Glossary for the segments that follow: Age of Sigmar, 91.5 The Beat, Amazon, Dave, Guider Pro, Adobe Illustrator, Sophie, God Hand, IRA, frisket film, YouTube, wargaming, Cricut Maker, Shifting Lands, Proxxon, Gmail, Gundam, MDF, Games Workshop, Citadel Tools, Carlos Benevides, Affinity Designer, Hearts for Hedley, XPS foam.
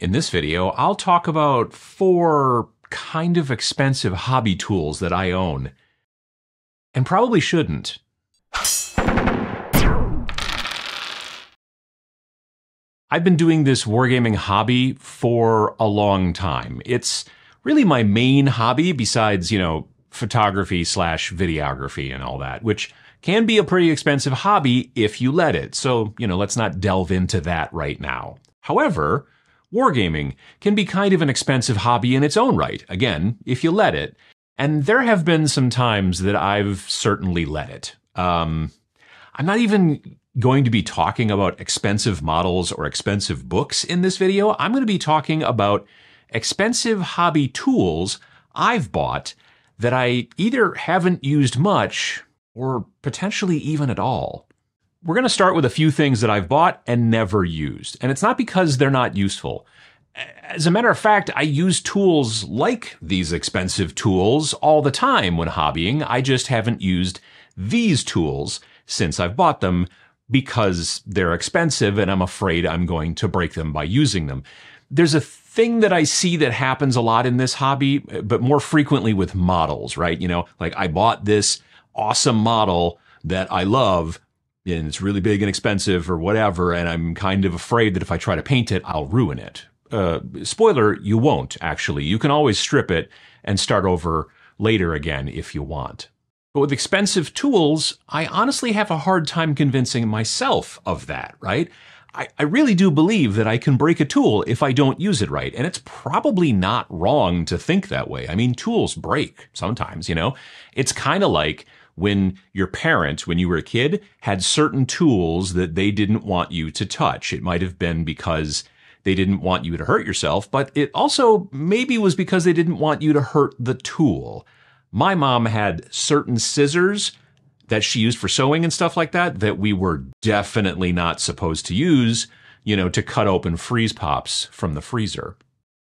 In this video, I'll talk about 4 kind of expensive hobby tools that I own, and probably shouldn't. I've been doing this wargaming hobby for a long time. It's really my main hobby besides, you know, photography / videography and all that, which can be a pretty expensive hobby if you let it. So, you know, let's not delve into that right now. However, wargaming can be kind of an expensive hobby in its own right, again, if you let it. And there have been some times that I've certainly let it. I'm not even going to be talking about expensive models or expensive books in this video. I'm going to be talking about expensive hobby tools I've bought that I either haven't used much or potentially even at all. We're going to start with a few things that I've bought and never used, and it's not because they're not useful. As a matter of fact, I use tools like these expensive tools all the time when hobbying. I just haven't used these tools since I've bought them because they're expensive and I'm afraid I'm going to break them by using them. There's a thing that I see that happens a lot in this hobby, but more frequently with models, right? You know, like I bought this awesome model that I love, and it's really big and expensive or whatever, and I'm kind of afraid that if I try to paint it, I'll ruin it. Spoiler, you won't, actually. You can always strip it and start over later again if you want. But with expensive tools, I honestly have a hard time convincing myself of that, right? I really do believe that I can break a tool if I don't use it right, and it's probably not wrong to think that way. I mean, tools break sometimes, you know? It's kind of like when your parents, when you were a kid, had certain tools that they didn't want you to touch. It might have been because they didn't want you to hurt yourself, but it also maybe was because they didn't want you to hurt the tool. My mom had certain scissors that she used for sewing and stuff like that that we were definitely not supposed to use, you know, to cut open freeze pops from the freezer.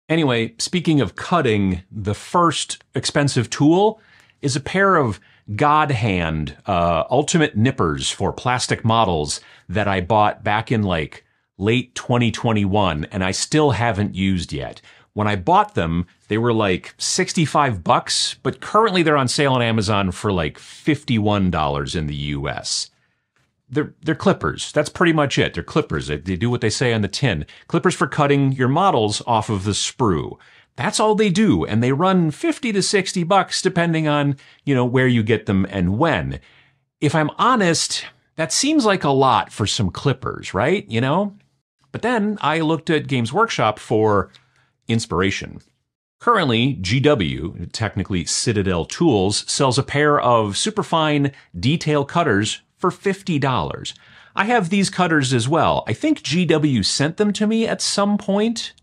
Anyway, speaking of cutting, the first expensive tool is a pair of God Hand ultimate nippers for plastic models that I bought back in like late 2021 and I still haven't used yet. When I bought them, they were like $65, but currently they're on sale on Amazon for like $51 in the US. They're clippers. That's pretty much it. They're clippers. They do what they say on the tin. Clippers for cutting your models off of the sprue. That's all they do, and they run $50 to $60 depending on, you know, where you get them and when. If I'm honest, that seems like a lot for some clippers, right? You know? But then I looked at Games Workshop for inspiration. Currently, GW, technically Citadel Tools, sells a pair of superfine detail cutters for $50. I have these cutters as well. I think GW sent them to me at some point.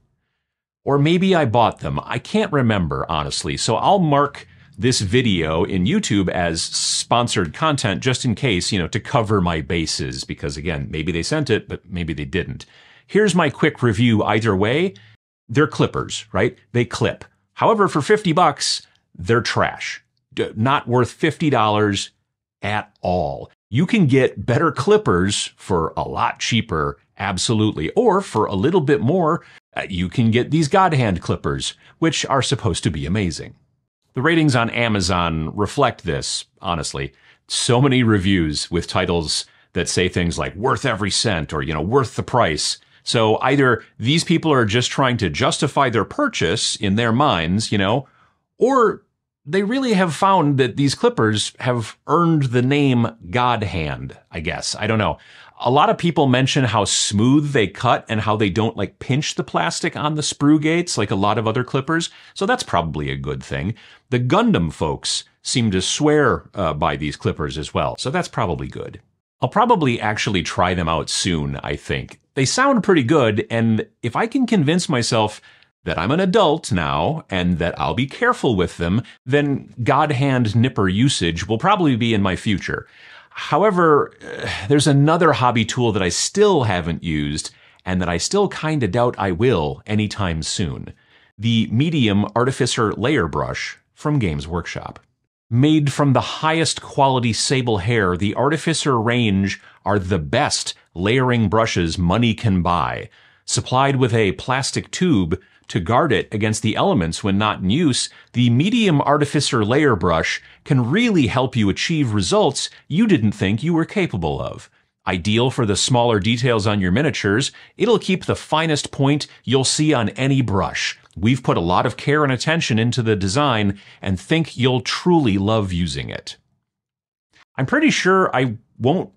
Or maybe I bought them. I can't remember, honestly. So I'll mark this video in YouTube as sponsored content just in case, you know, to cover my bases. Because again, maybe they sent it, but maybe they didn't. Here's my quick review either way. They're clippers, right? They clip. However, for $50, they're trash. Not worth $50 at all. You can get better clippers for a lot cheaper, absolutely. Or for a little bit more, you can get these God Hand clippers, which are supposed to be amazing. The ratings on Amazon reflect this, honestly. So many reviews with titles that say things like worth every cent or, you know, worth the price. So either these people are just trying to justify their purchase in their minds, you know, or they really have found that these clippers have earned the name God Hand, I guess. I don't know. A lot of people mention how smooth they cut and how they don't like pinch the plastic on the sprue gates like a lot of other clippers. So that's probably a good thing. The Gundam folks seem to swear by these clippers as well. So that's probably good. I'll probably actually try them out soon, I think. They sound pretty good, and if I can convince myself that I'm an adult now and that I'll be careful with them, then God Hand nipper usage will probably be in my future. However, there's another hobby tool that I still haven't used and that I still kind of doubt I will anytime soon. The medium artificer layer brush from Games Workshop. Made from the highest quality sable hair, the Artificer range are the best layering brushes money can buy. Supplied with a plastic tube to guard it against the elements when not in use, the medium artificer layer brush can really help you achieve results you didn't think you were capable of. Ideal for the smaller details on your miniatures, it'll keep the finest point you'll see on any brush. We've put a lot of care and attention into the design and think you'll truly love using it. I'm pretty sure I won't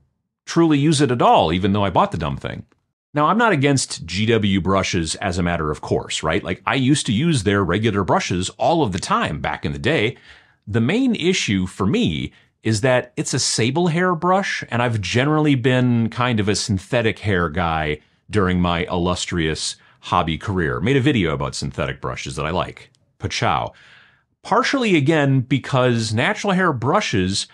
truly use it at all, even though I bought the dumb thing. Now, I'm not against GW brushes as a matter of course, right? Like, I used to use their regular brushes all of the time back in the day. The main issue for me is that it's a sable hair brush, and I've generally been kind of a synthetic hair guy during my illustrious hobby career. Made a video about synthetic brushes that I like. Pachow. Partially, again, because natural hair brushes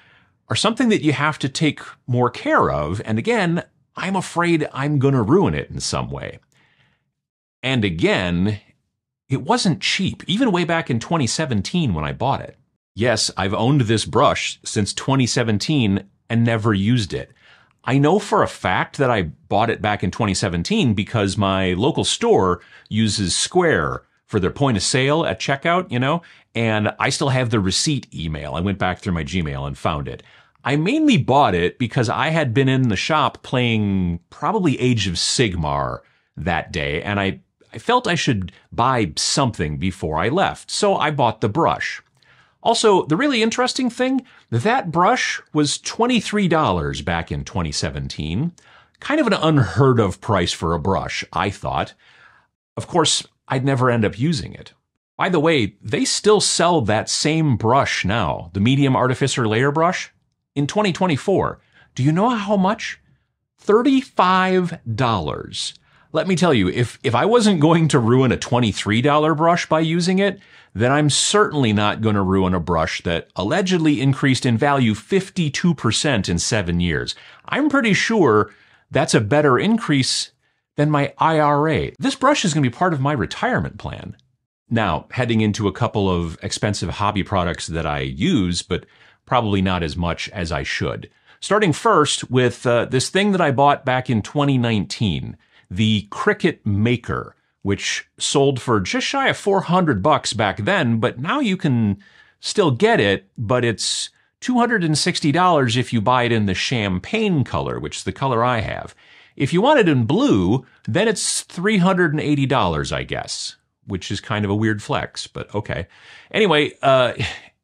are something that you have to take more care of, and again, I'm afraid I'm gonna ruin it in some way. And again, it wasn't cheap, even way back in 2017 when I bought it. Yes, I've owned this brush since 2017 and never used it. I know for a fact that I bought it back in 2017 because my local store uses Square for their point of sale at checkout, you know, and I still have the receipt email. I went back through my Gmail and found it. I mainly bought it because I had been in the shop playing probably Age of Sigmar that day, and I felt I should buy something before I left, so I bought the brush. Also, the really interesting thing, that brush was $23 back in 2017. Kind of an unheard of price for a brush, I thought. Of course, I'd never end up using it. By the way, they still sell that same brush now, the medium artificer layer brush. In 2024, do you know how much? $35. Let me tell you, if I wasn't going to ruin a $23 brush by using it, then I'm certainly not going to ruin a brush that allegedly increased in value 52% in 7 years. I'm pretty sure that's a better increase than my IRA. This brush is going to be part of my retirement plan. Now, heading into a couple of expensive hobby products that I use, but probably not as much as I should. Starting first with this thing that I bought back in 2019, the Cricut Maker, which sold for just shy of $400 back then, but now you can still get it, but it's $260 if you buy it in the champagne color, which is the color I have. If you want it in blue, then it's $380, I guess, which is kind of a weird flex, but okay. Anyway,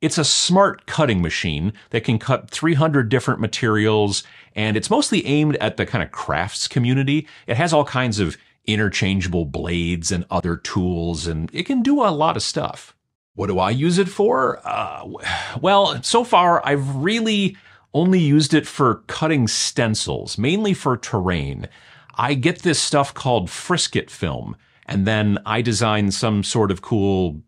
it's a smart cutting machine that can cut 300 different materials, and it's mostly aimed at the kind of crafts community. It has all kinds of interchangeable blades and other tools, and it can do a lot of stuff. What do I use it for? Well, so far, I've really only used it for cutting stencils, mainly for terrain. I get this stuff called frisket film, and then I design some sort of cool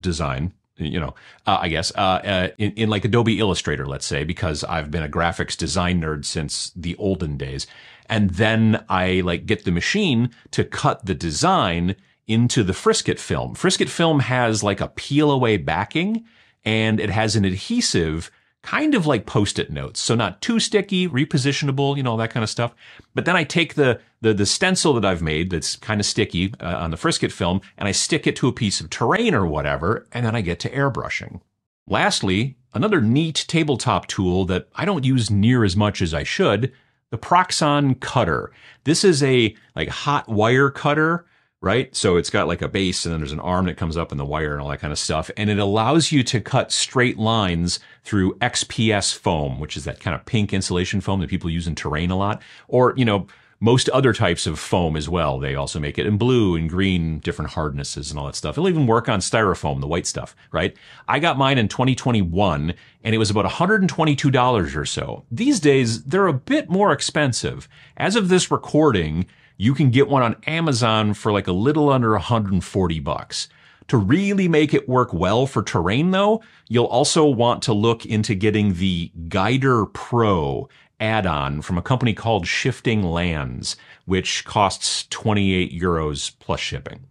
design. You know, I guess, in like Adobe Illustrator, let's say, because I've been a graphics design nerd since the olden days. And then I like get the machine to cut the design into the frisket film. Frisket film has like a peel away backing, and it has an adhesive kind of like Post-it notes. So not too sticky, repositionable, you know, that kind of stuff. But then I take the stencil that I've made that's kind of sticky on the frisket film, and I stick it to a piece of terrain or whatever, and then I get to airbrushing. Lastly, another neat tabletop tool that I don't use near as much as I should, the Proxxon cutter. This is a like hot wire cutter, right? So it's got like a base, and then there's an arm that comes up and the wire and all that kind of stuff. And it allows you to cut straight lines through XPS foam, which is that kind of pink insulation foam that people use in terrain a lot, or, you know, most other types of foam as well. They also make it in blue and green, different hardnesses and all that stuff. It'll even work on styrofoam, the white stuff, right? I got mine in 2021, and it was about $122 or so. These days, they're a bit more expensive. As of this recording, you can get one on Amazon for like a little under $140. To really make it work well for terrain though, you'll also want to look into getting the Guider Pro add-on from a company called Shifting Lands, which costs €28 plus shipping.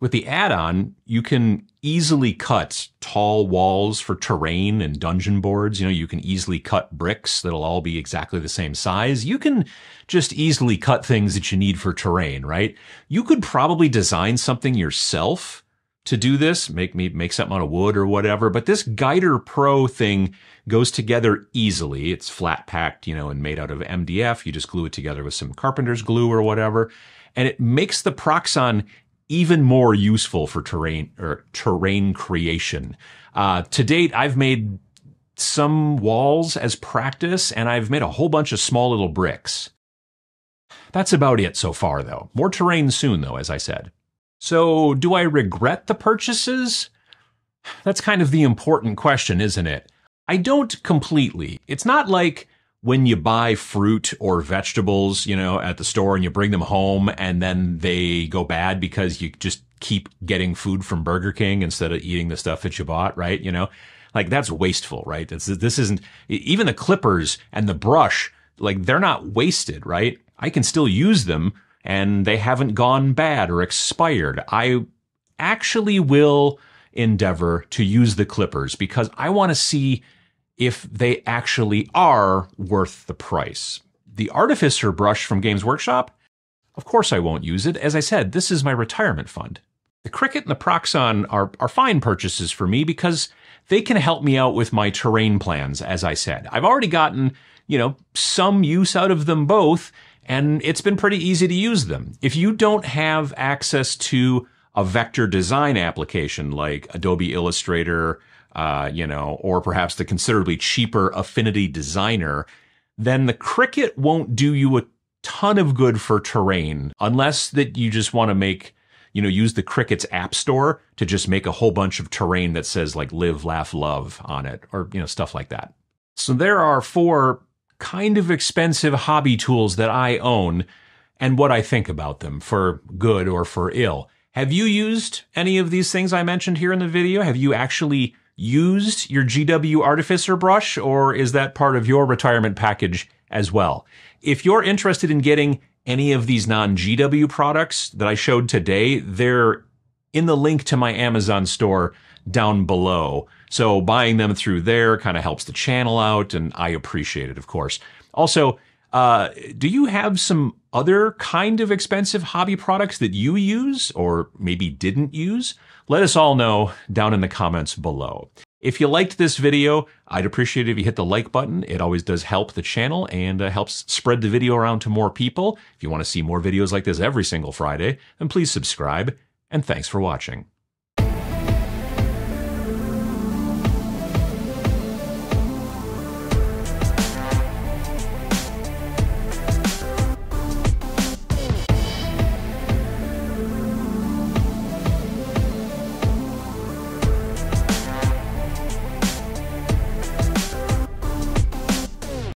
With the add-on, you can easily cut tall walls for terrain and dungeon boards. You know, you can easily cut bricks that'll all be exactly the same size. You can just easily cut things that you need for terrain, right? You could probably design something yourself to do this, make something out of wood or whatever. But this Guider Pro thing goes together easily. It's flat packed, you know, and made out of MDF. You just glue it together with some carpenter's glue or whatever. And it makes the Proxxon even more useful for terrain or terrain creation. To date, I've made some walls as practice, and I've made a whole bunch of small little bricks. That's about it so far, though. More terrain soon, though, as I said. So do I regret the purchases? That's kind of the important question, isn't it? I don't completely. It's not like when you buy fruit or vegetables, you know, at the store and you bring them home and then they go bad because you just keep getting food from Burger King instead of eating the stuff that you bought, right? You know, like that's wasteful, right? This isn't, even the clippers and the brush, like they're not wasted, right? I can still use them and they haven't gone bad or expired. I actually will endeavor to use the clippers because I want to see if they actually are worth the price. The Artificer brush from Games Workshop, of course I won't use it. As I said, this is my retirement fund. The Cricut and the Proxxon are fine purchases for me because they can help me out with my terrain plans, as I said. I've already gotten, you know, some use out of them both, and it's been pretty easy to use them. If you don't have access to a vector design application like Adobe Illustrator, you know, or perhaps the considerably cheaper Affinity Designer, then the Cricut won't do you a ton of good for terrain, unless that you just want to make, you know, use the Cricut's app store to just make a whole bunch of terrain that says like live, laugh, love on it, or, you know, stuff like that. So there are four kind of expensive hobby tools that I own and what I think about them for good or for ill. Have you used any of these things I mentioned here in the video? Have you actually used your GW Artificer brush, or is that part of your retirement package as well? If you're interested in getting any of these non-GW products that I showed today, they're in the link to my Amazon store down below. So buying them through there kind of helps the channel out, and I appreciate it, of course. Also, do you have some other kind of expensive hobby products that you use or maybe didn't use? Let us all know down in the comments below. If you liked this video, I'd appreciate it if you hit the like button. It always does help the channel and helps spread the video around to more people. If you want to see more videos like this every single Friday, then please subscribe, and thanks for watching.